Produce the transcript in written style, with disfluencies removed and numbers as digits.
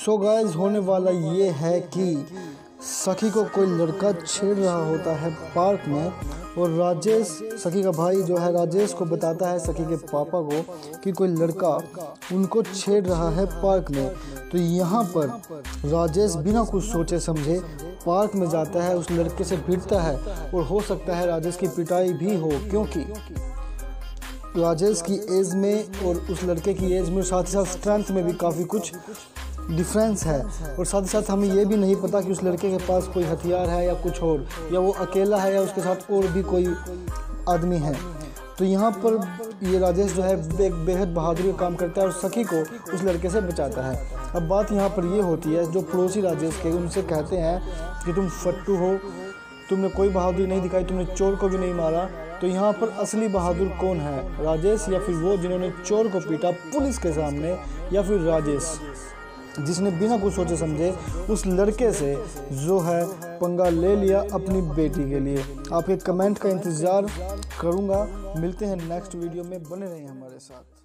So guys होने वाला ये है कि सखी को कोई लड़का छेड़ रहा होता है पार्क में, और राजेश सखी का भाई जो है राजेश को बताता है सखी के पापा को कि कोई लड़का उनको छेड़ रहा है पार्क में। तो यहाँ पर राजेश बिना कुछ सोचे समझे पार्क में जाता है, उस लड़के से भिड़ता है और हो सकता है राजेश की पिटाई भी हो, क्योंकि राजेश की एज में और उस लड़के की एज में साथ ही साथ स्ट्रेंथ में भी काफ़ी कुछ डिफरेंस है। और साथ ही साथ हमें यह भी नहीं पता कि उस लड़के के पास कोई हथियार है या कुछ और, या वो अकेला है या उसके साथ और भी कोई आदमी है। तो यहाँ पर ये राजेश जो है बेहद बहादुरी का काम करता है और सखी को उस लड़के से बचाता है। अब बात यहाँ पर ये होती है, जो पड़ोसी राजेश के उनसे कहते हैं कि तुम फट्टू हो, तुमने कोई बहादुरी नहीं दिखाई, तुमने चोर को भी नहीं मारा। तो यहाँ पर असली बहादुर कौन है, राजेश या फिर वो जिन्होंने चोर को पीटा पुलिस के सामने, या फिर राजेश जिसने बिना कुछ सोचे समझे उस लड़के से जो है पंगा ले लिया अपनी बेटी के लिए। आपके कमेंट का इंतज़ार करूँगा। मिलते हैं नेक्स्ट वीडियो में, बने रहें हमारे साथ।